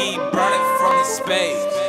we brought it from the space.